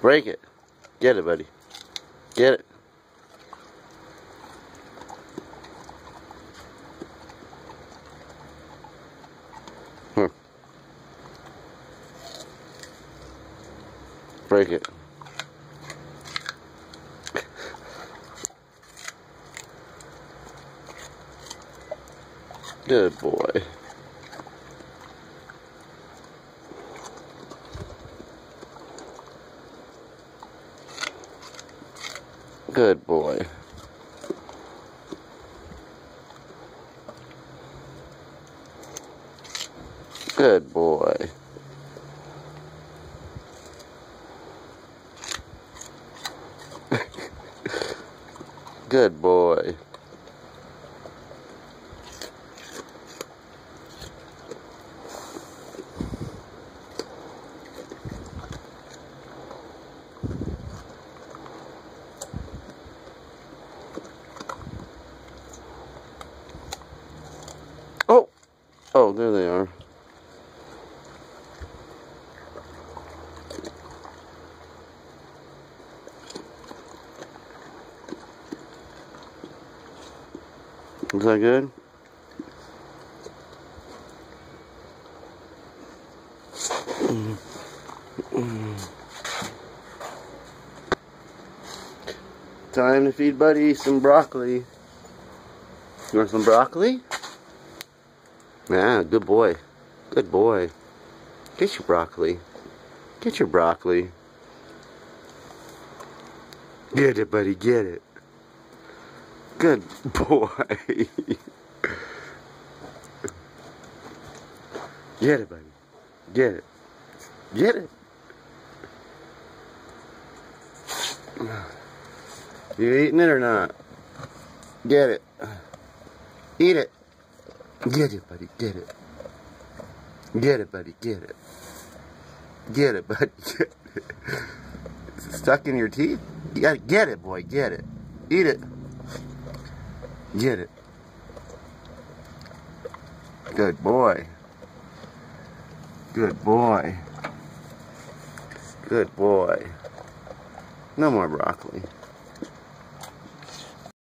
Break it. Get it, buddy. Get it. Break it. Good boy. Good boy. Good boy. Good boy. Oh! Oh, there they are. Is that good? Time to feed Buddy some broccoli. You want some broccoli? Yeah, good boy. Good boy. Get your broccoli. Get your broccoli. Get it, Buddy. Get it. Good boy. Get it, buddy. Get it. Get it. You eating it or not? Get it. Eat it. Get it, buddy. Get it. Get it, buddy. Get it. Get it, buddy. Get it. Is it stuck in your teeth? You gotta get it, boy. Get it. Eat it. Get it. Good boy. Good boy. Good boy. No more broccoli.